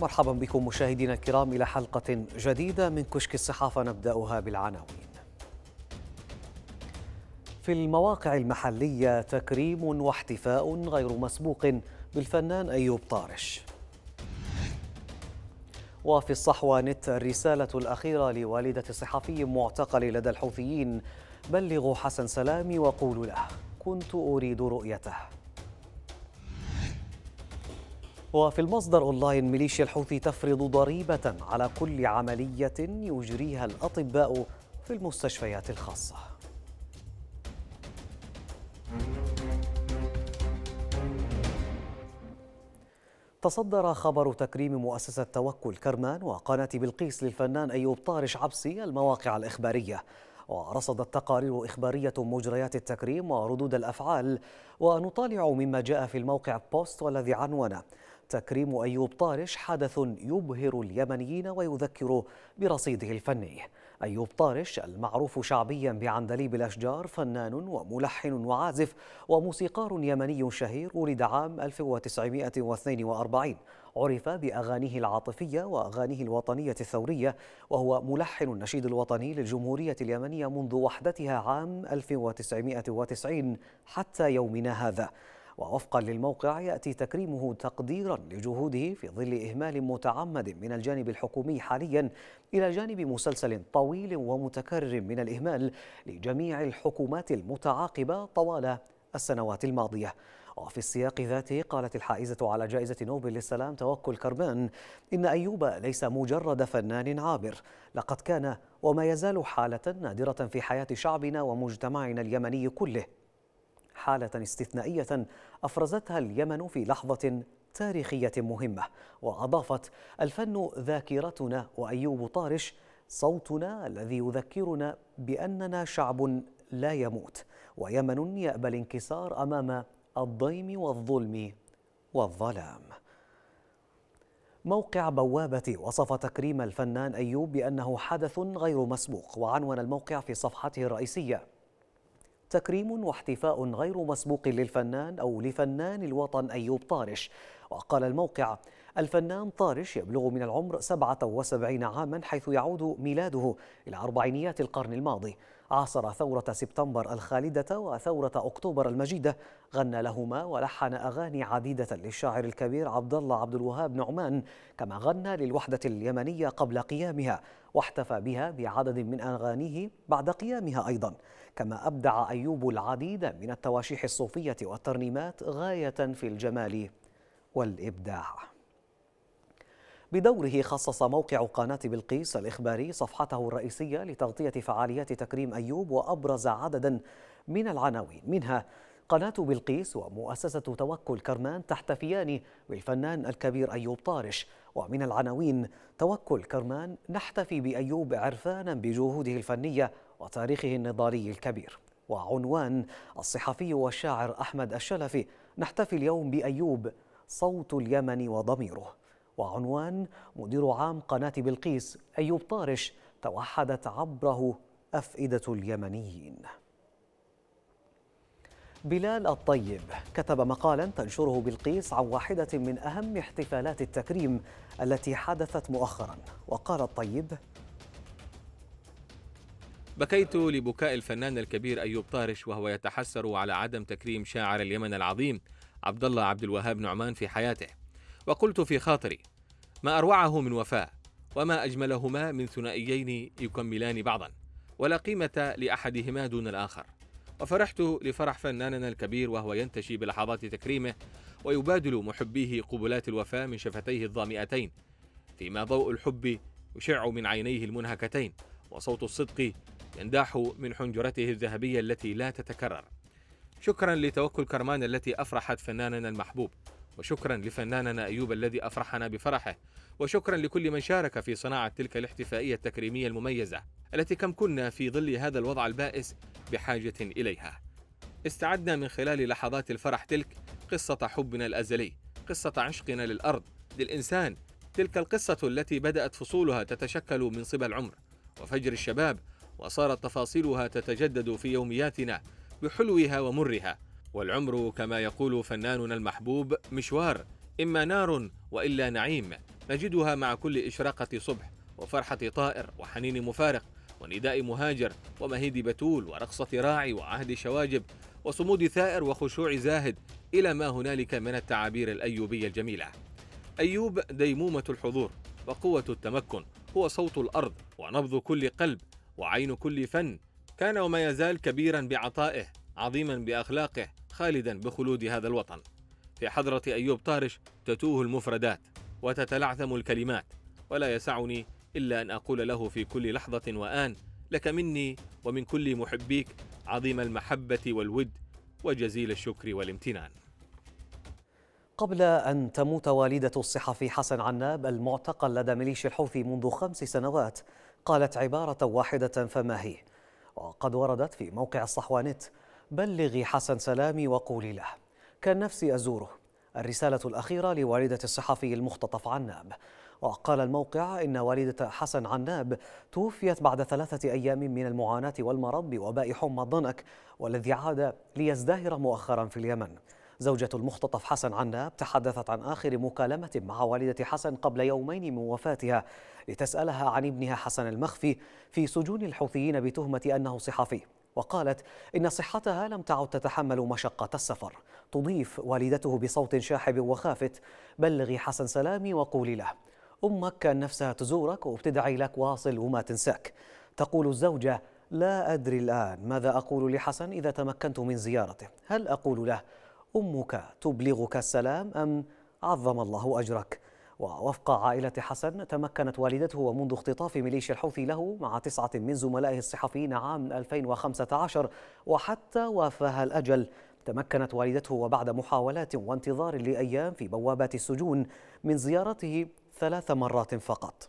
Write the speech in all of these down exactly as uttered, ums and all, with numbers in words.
مرحبا بكم مشاهدينا الكرام إلى حلقة جديدة من كشك الصحافة، نبدأها بالعناوين. في المواقع المحلية تكريم واحتفاء غير مسبوق بالفنان أيوب طارش. وفي الصحوة نت الرسالة الأخيرة لوالدة صحفي معتقل لدى الحوثيين: بلغوا حسن سلامي وقولوا له كنت أريد رؤيته. وفي المصدر اون لاين: ميليشيا الحوثي تفرض ضريبة على كل عملية يجريها الأطباء في المستشفيات الخاصة. تصدر خبر تكريم مؤسسة توكل كرمان وقناة بلقيس للفنان أيوب طارش عبسي المواقع الإخبارية، ورصدت تقارير إخبارية مجريات التكريم وردود الأفعال. ونطالع مما جاء في الموقع بوست، والذي عنوانه: تكريم أيوب طارش حدث يبهر اليمنيين ويذكر برصيده الفني. أيوب طارش المعروف شعبيا بعندليب الأشجار، فنان وملحن وعازف وموسيقار يمني شهير، ولد عام ألف وتسعمئة واثنين وأربعين، عرف بأغانيه العاطفية وأغانيه الوطنية الثورية، وهو ملحن النشيد الوطني للجمهورية اليمنية منذ وحدتها عام ألف وتسعمئة وتسعين حتى يومنا هذا. ووفقا للموقع يأتي تكريمه تقديرا لجهوده في ظل إهمال متعمد من الجانب الحكومي حاليا، إلى جانب مسلسل طويل ومتكرر من الإهمال لجميع الحكومات المتعاقبة طوال السنوات الماضية. وفي السياق ذاته قالت الحائزة على جائزة نوبل للسلام توكل كرمان إن أيوب ليس مجرد فنان عابر، لقد كان وما يزال حالة نادرة في حياة شعبنا ومجتمعنا اليمني كله، حالة استثنائية أفرزتها اليمن في لحظة تاريخية مهمة. وأضافت: الفن ذاكرتنا وأيوب طارش صوتنا الذي يذكرنا بأننا شعب لا يموت، ويمن يأبى الانكسار أمام الضيم والظلم والظلام. موقع بوابة وصف تكريم الفنان أيوب بأنه حدث غير مسبوق، وعنون الموقع في صفحته الرئيسية: تكريم واحتفاء غير مسبوق للفنان أو لفنان الوطن أيوب طارش. وقال الموقع: الفنان طارش يبلغ من العمر سبعة وسبعين عاما، حيث يعود ميلاده إلى أربعينيات القرن الماضي، عاصر ثورة سبتمبر الخالدة وثورة أكتوبر المجيدة، غنى لهما ولحن أغاني عديدة للشاعر الكبير عبد الله عبد الوهاب نعمان، كما غنى للوحدة اليمنية قبل قيامها واحتفى بها بعدد من أغانيه بعد قيامها أيضا، كما أبدع أيوب العديد من التواشيح الصوفية والترنيمات غاية في الجمال والإبداع. بدوره خصص موقع قناة بلقيس الإخباري صفحته الرئيسية لتغطية فعاليات تكريم أيوب، وأبرز عددا من العناوين، منها: قناة بلقيس ومؤسسة توكل كرمان تحتفيان بالفنان الكبير أيوب طارش. ومن العناوين: توكل كرمان نحتفي بأيوب عرفانا بجهوده الفنية وتاريخه النضالي الكبير. وعنوان: الصحفي والشاعر أحمد الشلفي نحتفي اليوم بأيوب صوت اليمن وضميره. وعنوان: مدير عام قناة بلقيس أيوب طارش توحدت عبره أفئدة اليمنيين. بلال الطيب كتب مقالا تنشره بلقيس عن واحدة من أهم احتفالات التكريم التي حدثت مؤخرا، وقال الطيب: بكيت لبكاء الفنان الكبير أيوب طارش وهو يتحسر على عدم تكريم شاعر اليمن العظيم عبد الله عبد الوهاب نعمان في حياته، وقلت في خاطري: ما أروعه من وفاء، وما أجملهما من ثنائيين يكملان بعضا، ولا قيمة لأحدهما دون الآخر. وفرحت لفرح فناننا الكبير وهو ينتشي بلحظات تكريمه، ويبادل محبيه قبلات الوفاء من شفتيه الظامئتين، فيما ضوء الحب يشع من عينيه المنهكتين، وصوت الصدق ينداح من حنجرته الذهبية التي لا تتكرر. شكرا لتوكل كرمان التي أفرحت فناننا المحبوب، وشكرا لفناننا أيوب الذي أفرحنا بفرحه، وشكرا لكل من شارك في صناعة تلك الاحتفائية التكريمية المميزة التي كم كنا في ظل هذا الوضع البائس بحاجة إليها. استعدنا من خلال لحظات الفرح تلك قصة حبنا الأزلي، قصة عشقنا للأرض، للإنسان، تلك القصة التي بدأت فصولها تتشكل من صبا العمر وفجر الشباب، وصارت تفاصيلها تتجدد في يومياتنا بحلوها ومرها. والعمر كما يقول فناننا المحبوب مشوار، إما نار وإلا نعيم، نجدها مع كل إشراقة صبح وفرحة طائر وحنين مفارق ونداء مهاجر ومهيد بتول ورقصة راعي وعهد شواجب وصمود ثائر وخشوع زاهد إلى ما هنالك من التعابير الأيوبية الجميلة. أيوب ديمومة الحضور وقوة التمكن، هو صوت الأرض ونبض كل قلب وعين كل فن. كان وما يزال كبيرا بعطائه، عظيما بأخلاقه، خالدا بخلود هذا الوطن. في حضرة أيوب طارش تتوه المفردات وتتلعثم الكلمات، ولا يسعني إلا أن أقول له في كل لحظة وآن: لك مني ومن كل محبيك عظيم المحبة والود وجزيل الشكر والامتنان. قبل أن تموت والدة الصحفي حسن عناب المعتقل لدى ميليشيا الحوثي منذ خمس سنوات، قالت عبارة واحدة فما هي، وقد وردت في موقع الصحوة نت: بلغي حسن سلامي وقولي له كان نفسي أزوره. الرسالة الأخيرة لوالدة الصحفي المختطف عناب. وقال الموقع إن والدة حسن عناب توفيت بعد ثلاثة أيام من المعاناة والمرض بوباء حمى الضنك، والذي عاد ليزدهر مؤخرا في اليمن. زوجة المختطف حسن عناب تحدثت عن آخر مكالمة مع والدة حسن قبل يومين من وفاتها لتسألها عن ابنها حسن المخفي في سجون الحوثيين بتهمة أنه صحفي، وقالت إن صحتها لم تعد تتحمل مشقة السفر. تضيف والدته بصوت شاحب وخافت: بلغي حسن سلامي وقولي له أمك كان نفسها تزورك وبتدعي لك واصل وما تنساك. تقول الزوجة: لا أدري الآن ماذا أقول لحسن إذا تمكنت من زيارته، هل أقول له أمك تبلغك السلام أم عظم الله أجرك؟ ووفق عائلة حسن تمكنت والدته ومنذ اختطاف ميليشيا الحوثي له مع تسعة من زملائه الصحفيين عام ألفين وخمسة عشر، وحتى وافاها الأجل تمكنت والدته وبعد محاولات وانتظار لأيام في بوابات السجون من زيارته ثلاث مرات فقط.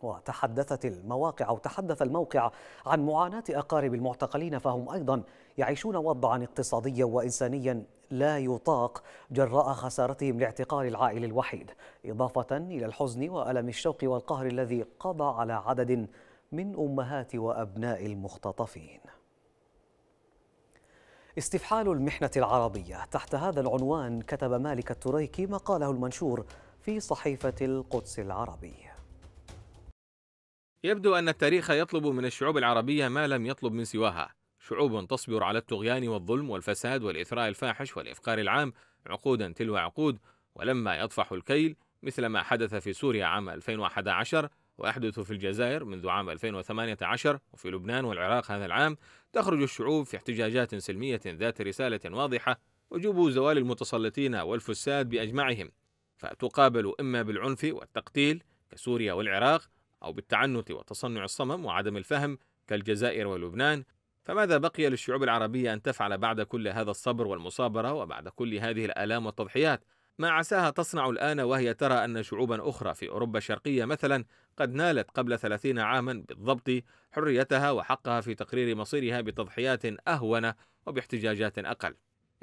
وتحدثت المواقع أو تحدث الموقع عن معاناة أقارب المعتقلين، فهم أيضا يعيشون وضعا اقتصاديا وإنسانيا لا يطاق جراء خسارتهم لاعتقال العائل الوحيد، إضافة إلى الحزن وألم الشوق والقهر الذي قضى على عدد من أمهات وأبناء المختطفين. استفحال المحنة العربية، تحت هذا العنوان كتب مالك التريكي مقاله المنشور في صحيفة القدس العربية. يبدو أن التاريخ يطلب من الشعوب العربية ما لم يطلب من سواها، شعوب تصبر على الطغيان والظلم والفساد والإثراء الفاحش والإفقار العام عقودا تلو عقود، ولما يطفح الكيل مثل ما حدث في سوريا عام ألفين وأحد عشر ويحدث في الجزائر منذ عام ألفين وثمانية عشر وفي لبنان والعراق هذا العام، تخرج الشعوب في احتجاجات سلمية ذات رسالة واضحة وجوب زوال المتسلطين والفساد بأجمعهم، فتقابل إما بالعنف والتقتيل كسوريا والعراق، أو بالتعنت وتصنع الصمم وعدم الفهم كالجزائر ولبنان. فماذا بقي للشعوب العربية أن تفعل بعد كل هذا الصبر والمصابرة وبعد كل هذه الآلام والتضحيات؟ ما عساها تصنع الآن وهي ترى أن شعوبا أخرى في أوروبا الشرقية مثلا قد نالت قبل ثلاثين عاما بالضبط حريتها وحقها في تقرير مصيرها بتضحيات أهون وباحتجاجات أقل.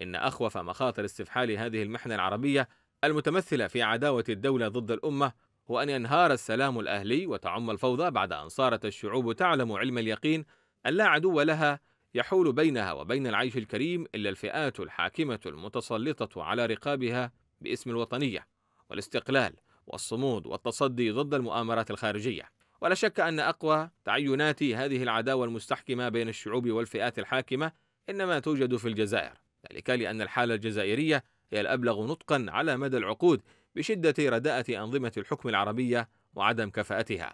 إن أخوف مخاطر استفحال هذه المحنة العربية المتمثلة في عداوة الدولة ضد الأمة هو أن ينهار السلام الأهلي وتعم الفوضى بعد أن صارت الشعوب تعلم علم اليقين أن لا عدو لها يحول بينها وبين العيش الكريم إلا الفئات الحاكمة المتسلطة على رقابها باسم الوطنية والاستقلال والصمود والتصدي ضد المؤامرات الخارجية. ولا شك أن أقوى تعينات هذه العداوة المستحكمة بين الشعوب والفئات الحاكمة إنما توجد في الجزائر، ذلك لأن الحالة الجزائرية هي الأبلغ نطقا على مدى العقود بشدة رداءة أنظمة الحكم العربية وعدم كفاءتها،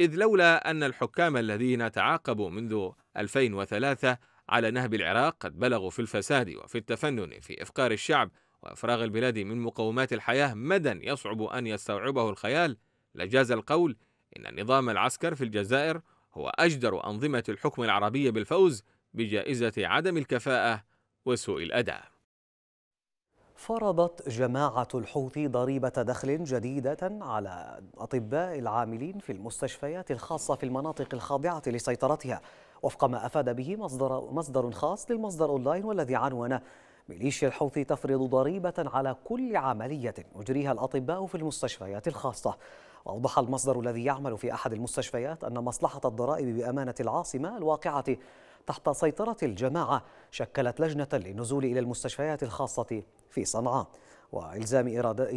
إذ لولا أن الحكام الذين تعاقبوا منذ ألفين وثلاثة على نهب العراق قد بلغوا في الفساد وفي التفنن في إفقار الشعب وإفراغ البلاد من مقومات الحياة مدى يصعب أن يستوعبه الخيال، لجاز القول إن النظام العسكر في الجزائر هو أجدر أنظمة الحكم العربية بالفوز بجائزة عدم الكفاءة وسوء الأداء. فرضت جماعة الحوثي ضريبة دخل جديدة على أطباء العاملين في المستشفيات الخاصة في المناطق الخاضعة لسيطرتها، وفق ما أفاد به مصدر, مصدر خاص للمصدر اون لاين والذي عنوانه: ميليشيا الحوثي تفرض ضريبة على كل عملية يجريها الأطباء في المستشفيات الخاصة. وأوضح المصدر الذي يعمل في أحد المستشفيات أن مصلحة الضرائب بأمانة العاصمة الواقعة تحت سيطرة الجماعة شكلت لجنة للنزول إلى المستشفيات الخاصة في صنعاء. وإلزام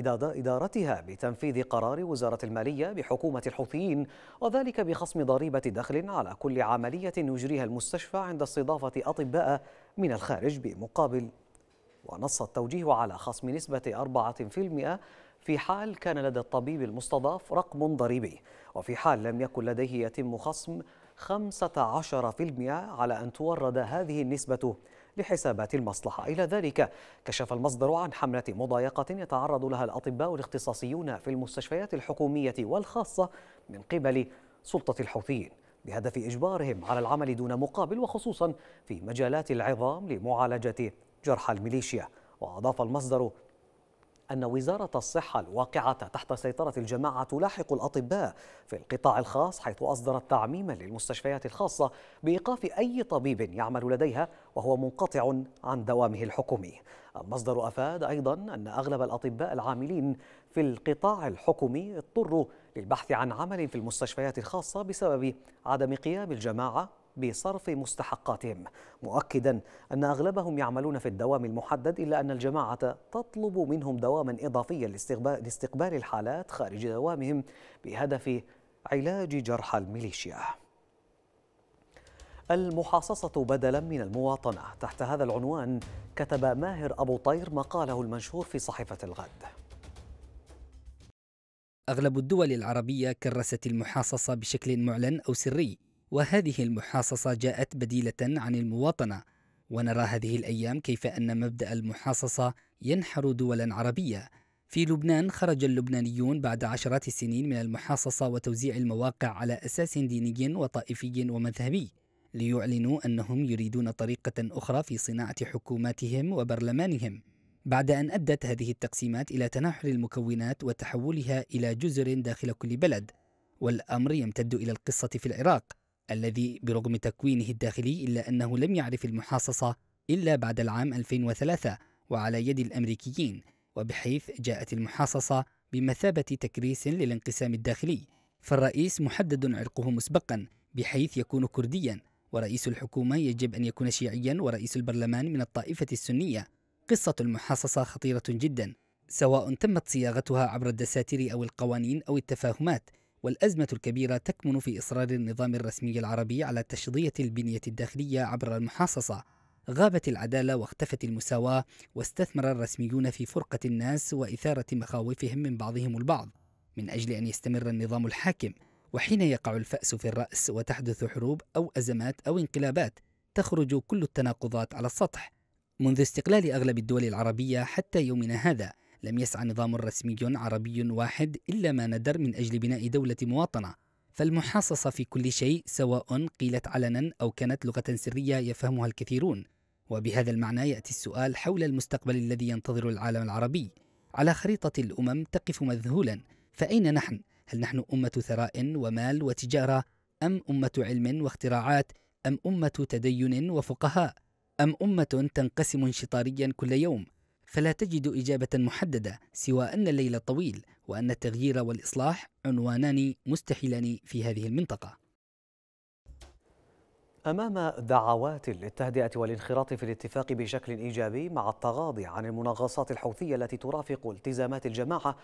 إدارتها بتنفيذ قرار وزارة المالية بحكومة الحوثيين، وذلك بخصم ضريبة دخل على كل عملية يجريها المستشفى عند استضافة أطباء من الخارج بمقابل. ونص التوجيه على خصم نسبة أربعة بالمئة في حال كان لدى الطبيب المستضاف رقم ضريبي، وفي حال لم يكن لديه يتم خصم خمسة عشر بالمئة على أن تورد هذه النسبة لحسابات المصلحة. إلى ذلك كشف المصدر عن حملة مضايقة يتعرض لها الأطباء والاختصاصيون في المستشفيات الحكومية والخاصة من قبل سلطة الحوثيين بهدف إجبارهم على العمل دون مقابل، وخصوصا في مجالات العظام لمعالجة جرحى الميليشيا. وأضاف المصدر أن وزارة الصحة الواقعة تحت سيطرة الجماعة تلاحق الأطباء في القطاع الخاص، حيث أصدرت تعميما للمستشفيات الخاصة بإيقاف أي طبيب يعمل لديها وهو منقطع عن دوامه الحكومي. المصدر أفاد أيضا أن أغلب الأطباء العاملين في القطاع الحكومي اضطروا للبحث عن عمل في المستشفيات الخاصة بسبب عدم قيام الجماعة بصرف مستحقاتهم، مؤكدا أن أغلبهم يعملون في الدوام المحدد، إلا أن الجماعة تطلب منهم دواما إضافيا لاستقبال الحالات خارج دوامهم بهدف علاج جرحى الميليشيا. المحاصصة بدلا من المواطنة، تحت هذا العنوان كتب ماهر أبو طير مقاله المنشور في صحيفة الغد. أغلب الدول العربية كرست المحاصصة بشكل معلن أو سري، وهذه المحاصصة جاءت بديلة عن المواطنة، ونرى هذه الأيام كيف أن مبدأ المحاصصة ينحر دولا عربية. في لبنان خرج اللبنانيون بعد عشرات السنين من المحاصصة وتوزيع المواقع على أساس ديني وطائفي ومذهبي ليعلنوا أنهم يريدون طريقة أخرى في صناعة حكوماتهم وبرلمانهم، بعد أن أدت هذه التقسيمات إلى تناحر المكونات وتحولها إلى جزر داخل كل بلد. والأمر يمتد إلى القصة في العراق الذي برغم تكوينه الداخلي إلا أنه لم يعرف المحاصصة إلا بعد العام ألفين وثلاثة وعلى يد الأمريكيين، وبحيث جاءت المحاصصة بمثابة تكريس للانقسام الداخلي، فالرئيس محدد عرقه مسبقا بحيث يكون كرديا، ورئيس الحكومة يجب أن يكون شيعيا، ورئيس البرلمان من الطائفة السنية. قصة المحاصصة خطيرة جدا سواء تمت صياغتها عبر الدساتير أو القوانين أو التفاهمات، والأزمة الكبيرة تكمن في إصرار النظام الرسمي العربي على تشظية البنية الداخلية عبر المحاصصة. غابت العدالة واختفت المساواة، واستثمر الرسميون في فرقة الناس وإثارة مخاوفهم من بعضهم البعض من أجل أن يستمر النظام الحاكم، وحين يقع الفأس في الرأس وتحدث حروب أو أزمات أو انقلابات تخرج كل التناقضات على السطح. منذ استقلال أغلب الدول العربية حتى يومنا هذا لم يسعى نظام رسمي عربي واحد إلا ما ندر من أجل بناء دولة مواطنة، فالمحاصصة في كل شيء سواء قيلت علنا أو كانت لغة سرية يفهمها الكثيرون. وبهذا المعنى يأتي السؤال حول المستقبل الذي ينتظر العالم العربي. على خريطة الأمم تقف مذهولا، فأين نحن؟ هل نحن أمة ثراء ومال وتجارة، أم أمة علم واختراعات، أم أمة تدين وفقهاء، أم أمة تنقسم انشطاريا كل يوم؟ فلا تجد إجابة محددة سوى أن الليل طويل، وأن التغيير والإصلاح عنوانان مستحيلان في هذه المنطقة. أمام دعوات للتهدئة والانخراط في الاتفاق بشكل إيجابي مع التغاضي عن المناغصات الحوثية التي ترافق التزامات الجماعة،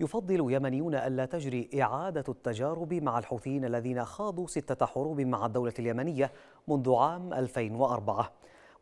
يفضل يمنيون ألا تجري إعادة التجارب مع الحوثيين الذين خاضوا ستة حروب مع الدولة اليمنية منذ عام ألفين وأربعة.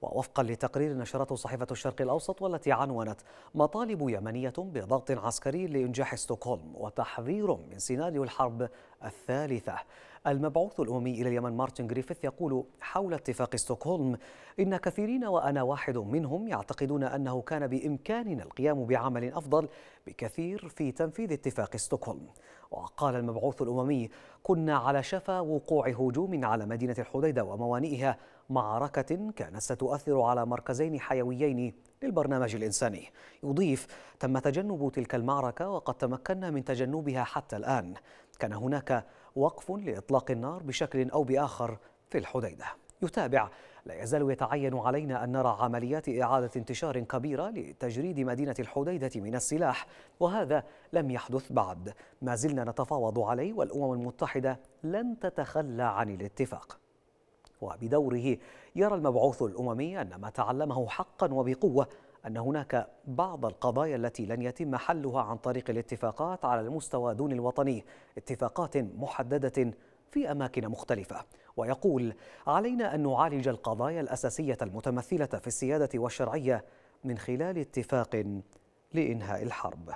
ووفقا لتقرير نشرته صحيفة الشرق الأوسط والتي عنونت مطالب يمنية بضغط عسكري لإنجاح ستوكهولم وتحذير من سيناريو الحرب الثالثة، المبعوث الأممي إلى اليمن مارتن جريفيث يقول حول اتفاق ستوكهولم: إن كثيرين وأنا واحد منهم يعتقدون أنه كان بإمكاننا القيام بعمل أفضل بكثير في تنفيذ اتفاق ستوكهولم. وقال المبعوث الأممي: كنا على شفا وقوع هجوم على مدينة الحديدة وموانئها، معركة كانت ستؤثر على مركزين حيويين للبرنامج الإنساني. يضيف: تم تجنب تلك المعركة وقد تمكنا من تجنبها حتى الآن. كان هناك وقف لإطلاق النار بشكل أو بآخر في الحديدة. يتابع: لا يزال يتعين علينا أن نرى عمليات إعادة انتشار كبيرة لتجريد مدينة الحديدة من السلاح، وهذا لم يحدث بعد. ما زلنا نتفاوض عليه، والأمم المتحدة لن تتخلى عن الاتفاق. وبدوره يرى المبعوث الأممي أن ما تعلمه حقا وبقوة أن هناك بعض القضايا التي لن يتم حلها عن طريق الاتفاقات على المستوى دون الوطني، اتفاقات محددة في أماكن مختلفة. ويقول: علينا أن نعالج القضايا الأساسية المتمثلة في السيادة والشرعية من خلال اتفاق لإنهاء الحرب.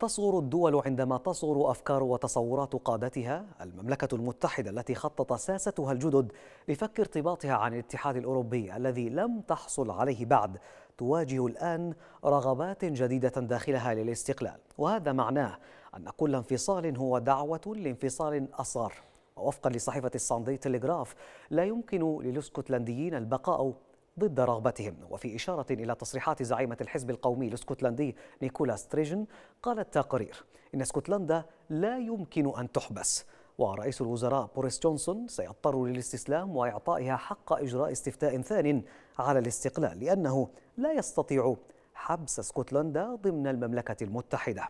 تصغر الدول عندما تصغر أفكار وتصورات قادتها. المملكة المتحدة التي خطط ساستها الجدد لفك ارتباطها عن الاتحاد الأوروبي الذي لم تحصل عليه بعد تواجه الآن رغبات جديدة داخلها للاستقلال، وهذا معناه أن كل انفصال هو دعوة لانفصال أصغر. ووفقا لصحيفة الساندي تيليغراف لا يمكن للاسكتلنديين البقاء ضد رغبتهم. وفي إشارة إلى تصريحات زعيمة الحزب القومي الاسكتلندي نيكولا ستريجن، قال التقرير إن اسكتلندا لا يمكن أن تحبس، ورئيس الوزراء بوريس جونسون سيضطر للاستسلام وإعطائها حق إجراء استفتاء ثان على الاستقلال، لأنه لا يستطيع حبس اسكتلندا ضمن المملكة المتحدة.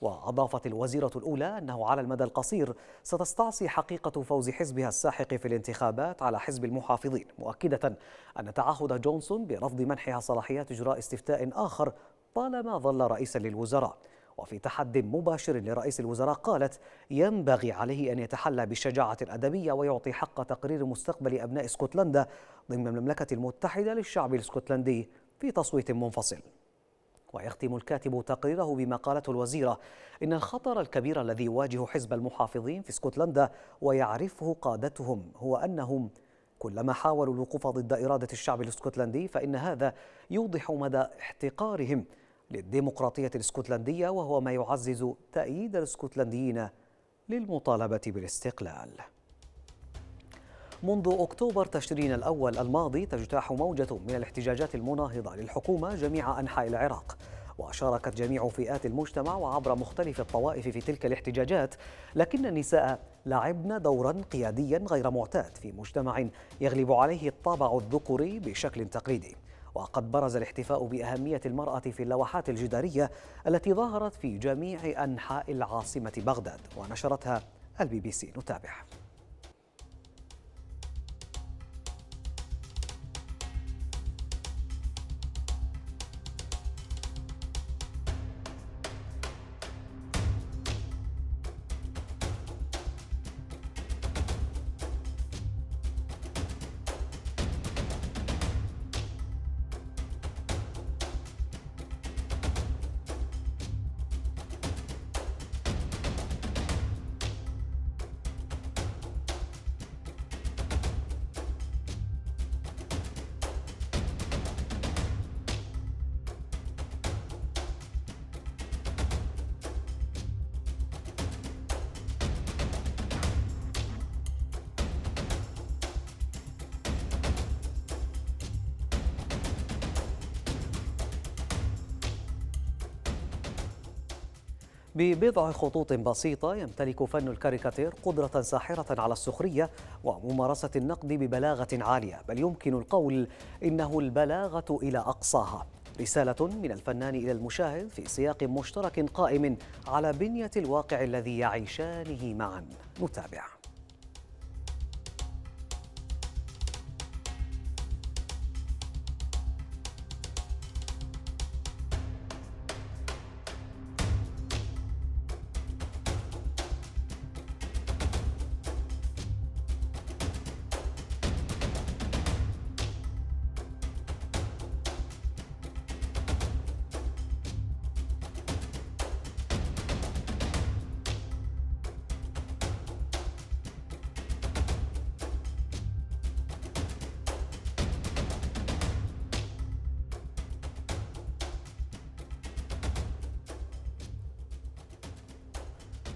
وأضافت الوزيرة الأولى أنه على المدى القصير ستستعصي حقيقة فوز حزبها الساحق في الانتخابات على حزب المحافظين، مؤكدة أن تعهد جونسون برفض منحها صلاحيات إجراء استفتاء آخر طالما ظل رئيسا للوزراء. وفي تحد مباشر لرئيس الوزراء قالت: ينبغي عليه أن يتحلى بشجاعة أدبية ويعطي حق تقرير مستقبل أبناء اسكتلندا ضمن المملكة المتحدة للشعب الاسكتلندي في تصويت منفصل. ويختم الكاتب تقريره بما قالته الوزيرة: إن الخطر الكبير الذي يواجه حزب المحافظين في اسكتلندا ويعرفه قادتهم هو أنهم كلما حاولوا الوقوف ضد إرادة الشعب الاسكتلندي، فإن هذا يوضح مدى احتقارهم للديمقراطية الاسكتلندية، وهو ما يعزز تأييد الاسكتلنديين للمطالبة بالاستقلال. منذ أكتوبر تشرين الأول الماضي تجتاح موجة من الاحتجاجات المناهضة للحكومة جميع أنحاء العراق، وشاركت جميع فئات المجتمع وعبر مختلف الطوائف في تلك الاحتجاجات، لكن النساء لعبن دورا قياديا غير معتاد في مجتمع يغلب عليه الطابع الذكوري بشكل تقليدي. وقد برز الاحتفاء بأهمية المرأة في اللوحات الجدارية التي ظهرت في جميع أنحاء العاصمة بغداد ونشرتها البي بي سي. نتابع. ببضع خطوط بسيطة يمتلك فن الكاريكاتير قدرة ساحرة على السخرية وممارسة النقد ببلاغة عالية، بل يمكن القول إنه البلاغة إلى أقصاها. رسالة من الفنان إلى المشاهد في سياق مشترك قائم على بنية الواقع الذي يعيشانه معا. نتابع.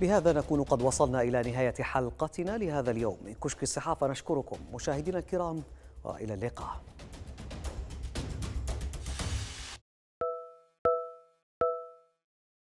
بهذا نكون قد وصلنا إلى نهاية حلقتنا لهذا اليوم من كشك الصحافة. نشكركم مشاهدينا الكرام، وإلى اللقاء.